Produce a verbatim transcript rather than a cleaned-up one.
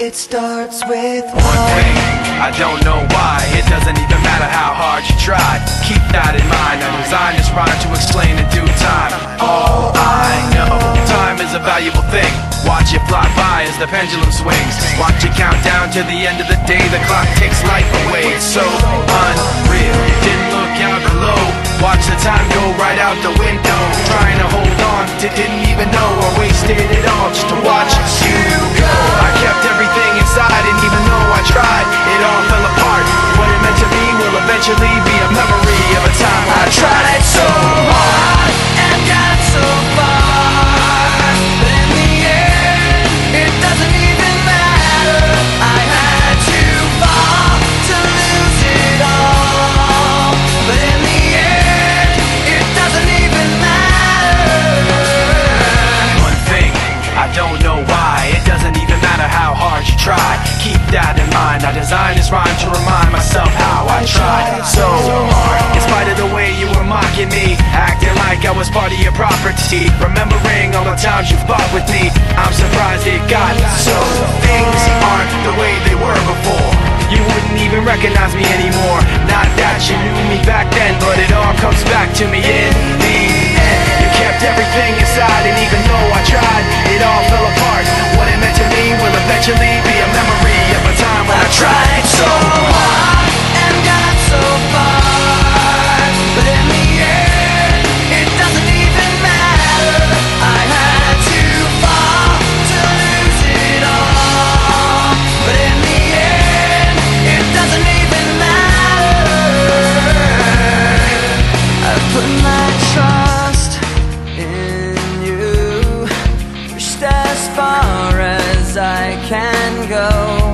It starts with one thing, I don't know why. It doesn't even matter how hard you try. Keep that in mind, I'm designed this rhyme to explain in due time. All I know, time is a valuable thing. Watch it fly by as the pendulum swings. Watch it count down to the end of the day. The clock takes life away, it's so unreal. You didn't look out below. Watch the time go right out the window. Trying to hold on to didn't even know. I wasted it all just to watch you go. I kept everything inside, and even though I tried, it all fell apart. What it meant to be will eventually be a memory of a time I tried so hard and got so far, but in the end, it doesn't even matter. I had to fall to lose it all, but in the end, it doesn't even matter. One thing, I don't know why. It doesn't even how hard you try. Keep that in mind, I designed this rhyme to remind myself how I tried so hard. In spite of the way you were mocking me, acting like I was part of your property, remembering all the times you fought with me, I'm surprised it got so. Things aren't the way they were before. You wouldn't even recognize me anymore. Not that you knew me back then, but it all comes back to me in the end. You kept everything inside, and even though I tried, it all fell apart. What it meant to me will eventually be a memory of a time when I tried so hard and got so far, but in the end, it doesn't even matter. I had to fall to lose it all, but in the end, it doesn't even matter. I put my trust in you, pushed as far as I can go.